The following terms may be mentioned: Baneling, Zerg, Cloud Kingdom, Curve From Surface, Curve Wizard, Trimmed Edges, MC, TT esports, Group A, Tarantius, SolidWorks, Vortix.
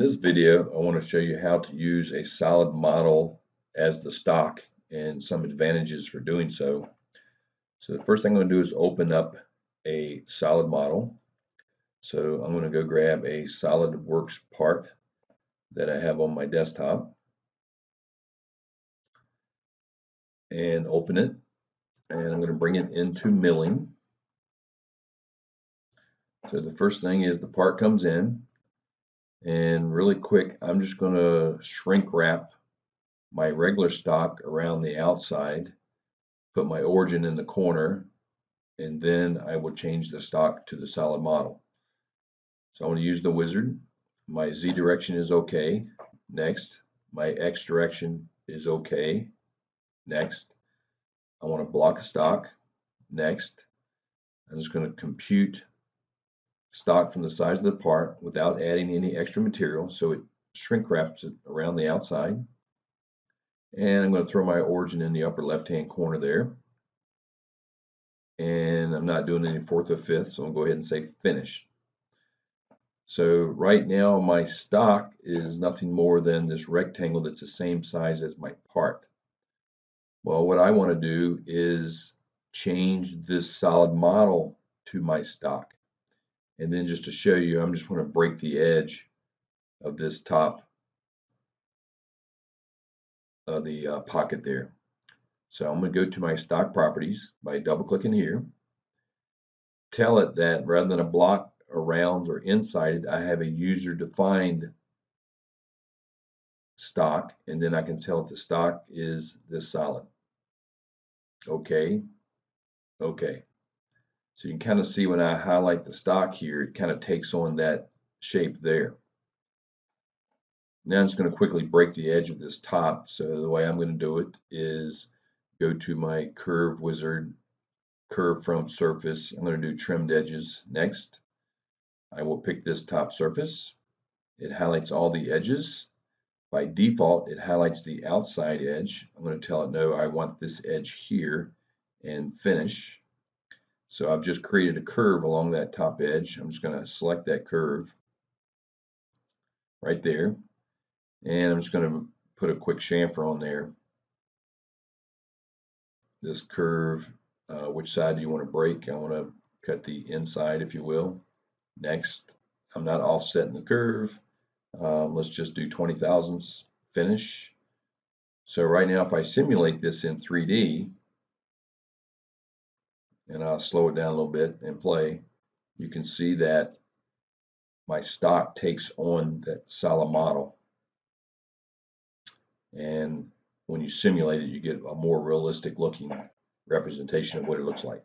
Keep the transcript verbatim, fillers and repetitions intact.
In this video, I want to show you how to use a solid model as the stock and some advantages for doing so. So the first thing I'm going to do is open up a solid model. So I'm going to go grab a SolidWorks part that I have on my desktop and open it. And I'm going to bring it into milling. So the first thing is the part comes in. And really quick, I'm just going to shrink wrap my regular stock around the outside, put my origin in the corner, and then I will change the stock to the solid model. So I'm going to use the wizard. My Z direction is okay. Next. My X direction is okay. Next. I want to block a stock. Next. I'm just going to compute stock from the size of the part without adding any extra material, so it shrink wraps it around the outside. And I'm going to throw my origin in the upper left hand corner there. And I'm not doing any fourth or fifth, so I'm going to go ahead and say finish. So right now my stock is nothing more than this rectangle that's the same size as my part. Well, what I want to do is change this solid model to my stock. And then just to show you, I'm just going to break the edge of this top of the uh, pocket there. So I'm going to go to my stock properties by double clicking here. Tell it that rather than a block around or inside it, I have a user defined stock, and then I can tell it the stock is this solid. Okay. Okay. So you can kind of see when I highlight the stock here, it kind of takes on that shape there. Now I'm just going to quickly break the edge of this top. So the way I'm going to do it is go to my Curve Wizard, Curve From Surface. I'm going to do Trimmed Edges next. I will pick this top surface. It highlights all the edges. By default, it highlights the outside edge. I'm going to tell it, no, I want this edge here, and finish. So I've just created a curve along that top edge. I'm just going to select that curve right there. And I'm just going to put a quick chamfer on there. This curve, uh, which side do you want to break? I want to cut the inside, if you will. Next, I'm not offsetting the curve. Um, let's just do twenty thousandths, finish. So right now, if I simulate this in three D, and I'll slow it down a little bit and play, you can see that my stock takes on that solid model. And when you simulate it, you get a more realistic looking representation of what it looks like.